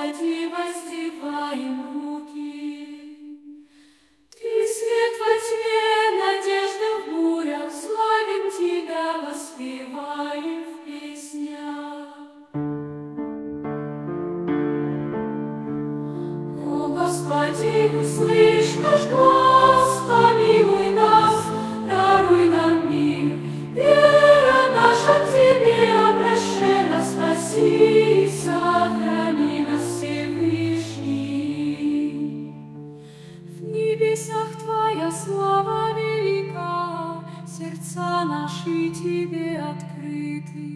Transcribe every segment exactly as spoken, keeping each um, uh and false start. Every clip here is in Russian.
Господи, воздеваем руки. Ты свет во тьме, надежда в бурях, славим Тебя, воспеваем в песнях. О, Господи, услышь наш голос, помилуй нас, даруй нам мир. Вера наша к Тебе обращена, спаси и сохрани нас, Всевышний. В небесах Твоя слава велика, сердца наши Тебе открыты.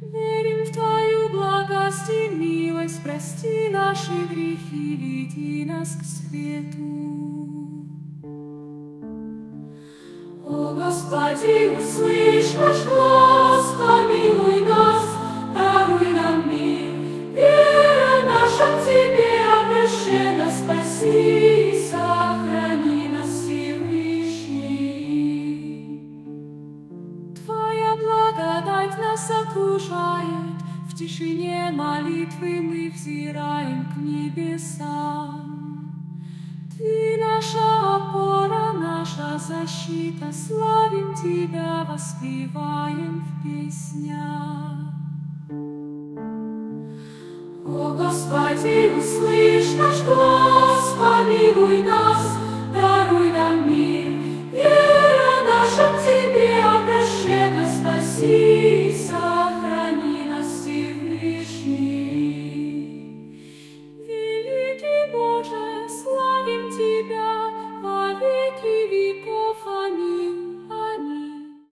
Верим в Твою благость и милость, прости наши грехи, веди нас к свету. О, Господи, услышь наш голос, помилуй нас, даруй нам мир. Вера наша к Тебе обращена, спаси и сохрани нас, Всевышний. Твоя благодать нас окружает, в тишине молитвы мы взираем к небесам. Ты наша опора, наша защита, славим Тебя, воспеваем в песнях. О, Господи, услышь наш голос, помилуй нас, даруй нам мир.